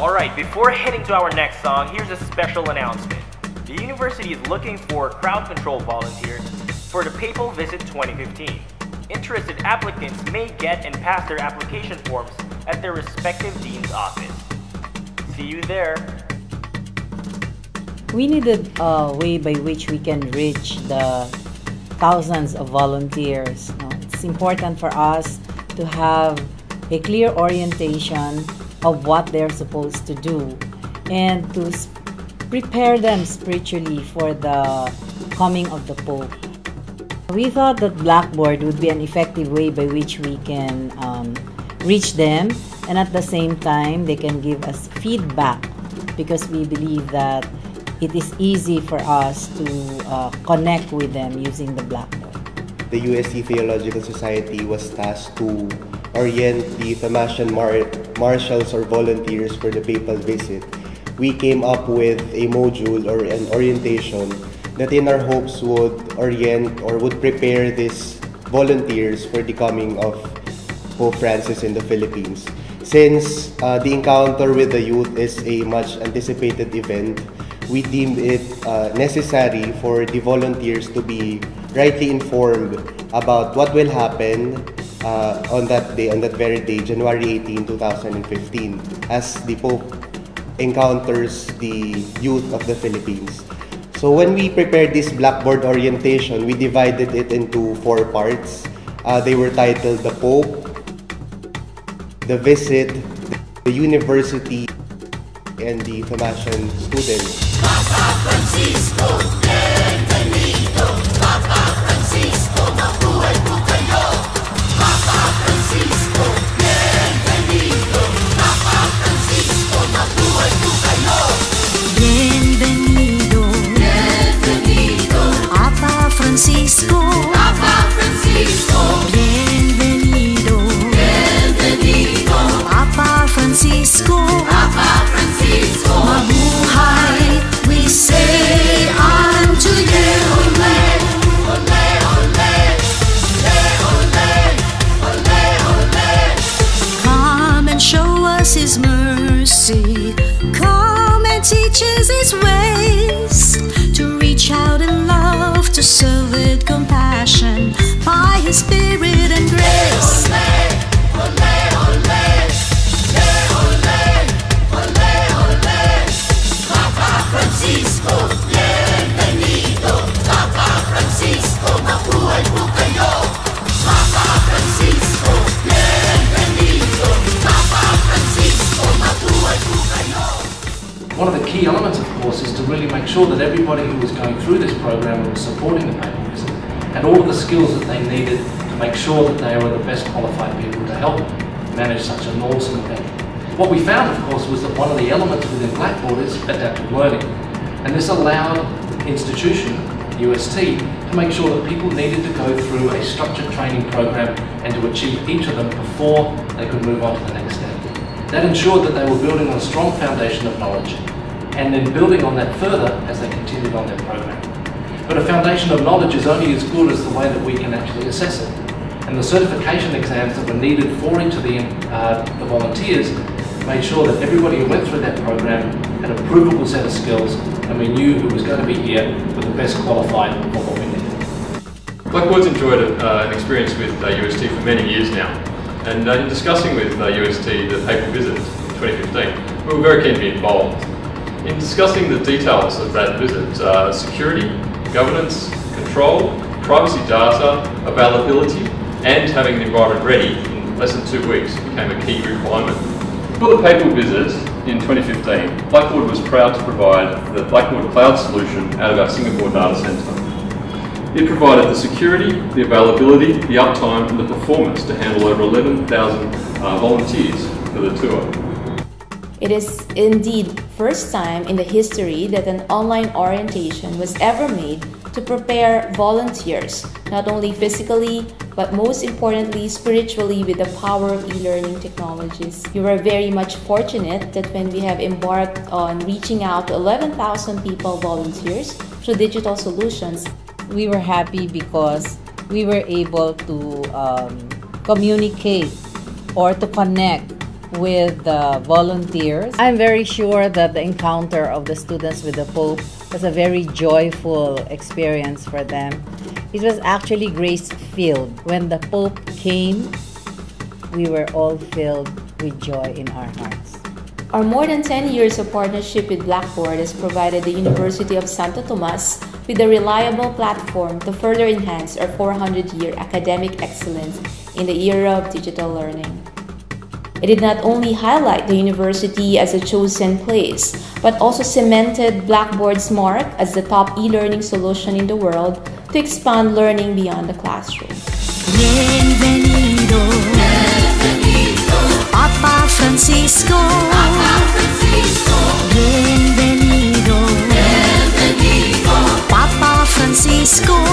Alright, before heading to our next song, here's a special announcement. The university is looking for crowd control volunteers for the Papal Visit 2015. Interested applicants may get and pass their application forms at their respective dean's office. See you there! We needed a way by which we can reach the thousands of volunteers. It's important for us to have a clear orientation of what they're supposed to do and to prepare them spiritually for the coming of the Pope. We thought that Blackboard would be an effective way by which we can reach them, and at the same time they can give us feedback, because we believe that it is easy for us to connect with them using the Blackboard. The USC Theological Society was tasked to orient the Tomasian marshals or volunteers for the papal visit. We came up with a module or an orientation that in our hopes would orient or would prepare these volunteers for the coming of Pope Francis in the Philippines. Since the encounter with the youth is a much anticipated event, we deemed it necessary for the volunteers to be rightly informed about what will happen on that very day, January 18, 2015, as the Pope encounters the youth of the Philippines. So when we prepared this Blackboard orientation, we divided it into four parts. They were titled The Pope, The Visit, The University, and the Tomasian Students. Papa Francisco! His mercy, come and teach us His ways, to reach out in love, to serve with compassion, by His Spirit and grace. Ole, ole, ole, ole, ole, ole, ole. Papa Francisco, bienvenido. Papa Francisco, mabuhay po kayo. Papa Francisco, bienvenido. One of the key elements, of course, is to really make sure that everybody who was going through this program and was supporting the papal visit had all of the skills that they needed to make sure that they were the best qualified people to help manage such an awesome event. What we found, of course, was that one of the elements within Blackboard is adaptive learning, and this allowed the institution, UST, to make sure that people needed to go through a structured training program and to achieve each of them before they could move on to the next step. That ensured that they were building on a strong foundation of knowledge, and then building on that further as they continued on their program. But a foundation of knowledge is only as good as the way that we can actually assess it. And the certification exams that were needed for each of the volunteers made sure that everybody who went through that program had a provable set of skills, and we knew who was going to be here with the best qualified for what we needed. Blackboard's enjoyed an experience with UST for many years now. And in discussing with UST the papal visit in 2015, we were very keen to be involved. In discussing the details of that visit, security, governance, control, privacy data, availability, and having the environment ready in less than 2 weeks became a key requirement. For the papal visit in 2015, Blackboard was proud to provide the Blackboard Cloud solution out of our Singapore data centre. It provided the security, the availability, the uptime and the performance to handle over 11,000 volunteers for the tour. It is indeed first time in the history that an online orientation was ever made to prepare volunteers, not only physically, but most importantly spiritually, with the power of e-learning technologies. We were very much fortunate that when we have embarked on reaching out to 11,000 people volunteers through digital solutions, we were happy because we were able to communicate or to connect with the volunteers. I'm very sure that the encounter of the students with the Pope was a very joyful experience for them. It was actually grace-filled. When the Pope came, we were all filled with joy in our hearts. Our more than 10 years of partnership with Blackboard has provided the University of Santo Tomas with a reliable platform to further enhance our 400-year academic excellence in the era of digital learning. It did not only highlight the university as a chosen place, but also cemented Blackboard's mark as the top e-learning solution in the world to expand learning beyond the classroom. Bienvenido, bienvenido, Papa Francisco, Papa Francisco. Bienvenido, bienvenido, Papa Francisco.